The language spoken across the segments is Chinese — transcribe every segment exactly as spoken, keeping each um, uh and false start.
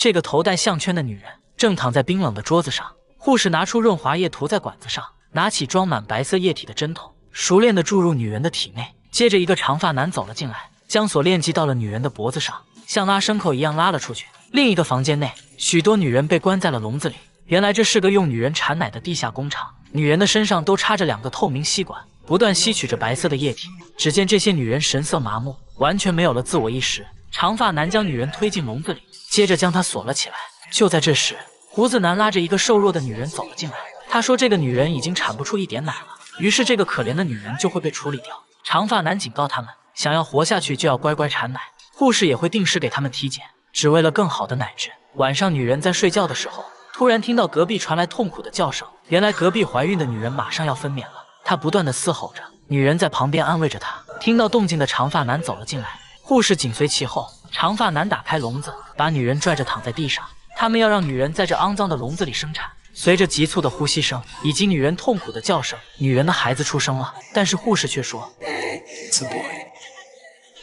这个头戴项圈的女人正躺在冰冷的桌子上。护士拿出润滑液涂在管子上，拿起装满白色液体的针筒，熟练地注入女人的体内。接着，一个长发男走了进来，将锁链系到了女人的脖子上，像拉牲口一样拉了出去。另一个房间内，许多女人被关在了笼子里。原来这是个用女人产奶的地下工厂，女人的身上都插着两个透明吸管，不断吸取着白色的液体。只见这些女人神色麻木，完全没有了自我意识。长发男将女人推进笼子里，接着将她锁了起来。就在这时，胡子男拉着一个瘦弱的女人走了进来，他说这个女人已经产不出一点奶了，于是这个可怜的女人就会被处理掉。长发男警告他们，想要活下去就要乖乖产奶，护士也会定时给他们体检，只为了更好的奶质。晚上女人在睡觉的时候，突然听到隔壁传来痛苦的叫声，原来隔壁怀孕的女人马上要分娩了，她不断的嘶吼着，女人在旁边安慰着她。听到动静的长发男走了进来，护士紧随其后。长发男打开笼子，把女人拽着躺在地上。他们要让女人在这肮脏的笼子里生产。随着急促的呼吸声以及女人痛苦的叫声，女人的孩子出生了，但是护士却说 It's a boy。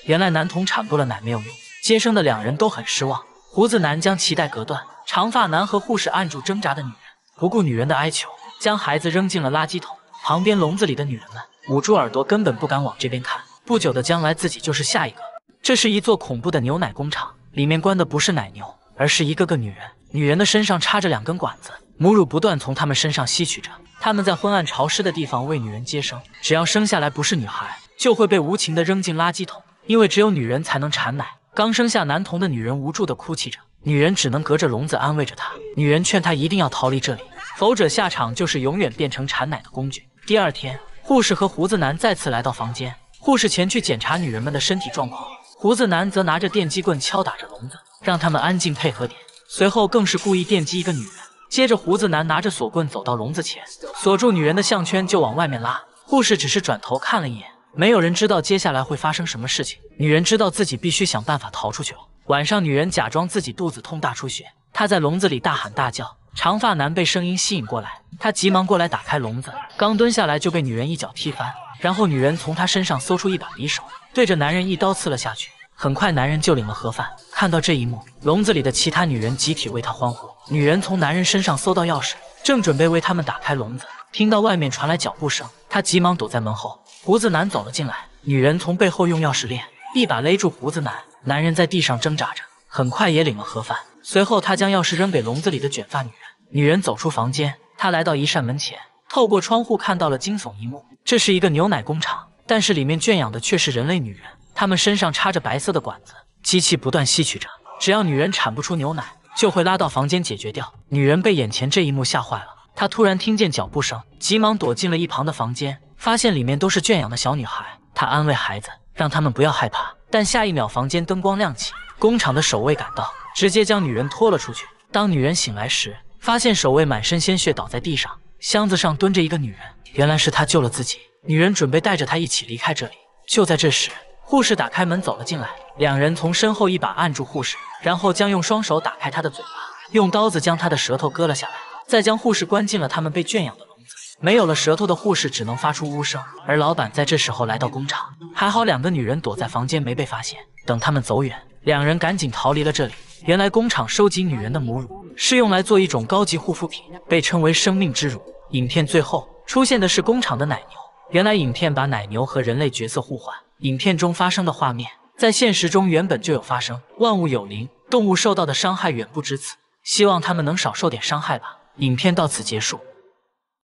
原来男童产过了奶没有用。接生的两人都很失望，胡子男将脐带隔断，长发男和护士按住挣扎的女人，不顾女人的哀求，将孩子扔进了垃圾桶。旁边笼子里的女人们捂住耳朵，根本不敢往这边看，不久的将来自己就是下一个。这是一座恐怖的牛奶工厂，里面关的不是奶牛，而是一个个女人，女人的身上插着两根管子，母乳不断从她们身上吸取着。她们在昏暗潮湿的地方为女人接生，只要生下来不是女孩，就会被无情地扔进垃圾桶，因为只有女人才能产奶。刚生下男童的女人无助地哭泣着，女人只能隔着笼子安慰着她。女人劝她一定要逃离这里，否则下场就是永远变成产奶的工具。第二天，护士和胡子男再次来到房间，护士前去检查女人们的身体状况，胡子男则拿着电击棍敲打着笼子，让他们安静配合点。随后更是故意电击一个女人。接着胡子男拿着锁棍走到笼子前，锁住女人的项圈就往外面拉。护士只是转头看了一眼，没有人知道接下来会发生什么事情。女人知道自己必须想办法逃出去了。晚上女人假装自己肚子痛大出血，她在笼子里大喊大叫。长发男被声音吸引过来，他急忙过来打开笼子，刚蹲下来就被女人一脚踢翻，然后女人从他身上搜出一把匕首，对着男人一刀刺了下去。很快男人就领了盒饭。看到这一幕，笼子里的其他女人集体为他欢呼。女人从男人身上搜到钥匙，正准备为他们打开笼子，听到外面传来脚步声，他急忙躲在门后。胡子男走了进来，女人从背后用钥匙链一把勒住胡子男，男人在地上挣扎着，很快也领了盒饭。随后他将钥匙扔给笼子里的卷发女人。女人走出房间，她来到一扇门前，透过窗户看到了惊悚一幕。这是一个牛奶工厂，但是里面圈养的却是人类女人。她们身上插着白色的管子，机器不断吸取着，只要女人产不出牛奶，就会拉到房间解决掉。女人被眼前这一幕吓坏了，她突然听见脚步声，急忙躲进了一旁的房间，发现里面都是圈养的小女孩。她安慰孩子，让她们不要害怕。但下一秒，房间灯光亮起，工厂的守卫赶到，直接将女人拖了出去。当女人醒来时，发现守卫满身鲜血倒在地上，箱子上蹲着一个女人，原来是她救了自己。女人准备带着她一起离开这里。就在这时，护士打开门走了进来，两人从身后一把按住护士，然后将用双手打开她的嘴巴，用刀子将她的舌头割了下来，再将护士关进了他们被圈养的笼子。没有了舌头的护士只能发出呜声，而老板在这时候来到工厂，还好两个女人躲在房间没被发现。等他们走远，两人赶紧逃离了这里。原来工厂收集女人的母乳是用来做一种高级护肤品，被称为生命之乳。影片最后出现的是工厂的奶牛，原来影片把奶牛和人类角色互换，影片中发生的画面在现实中原本就有发生。万物有灵，动物受到的伤害远不止此，希望他们能少受点伤害吧。影片到此结束。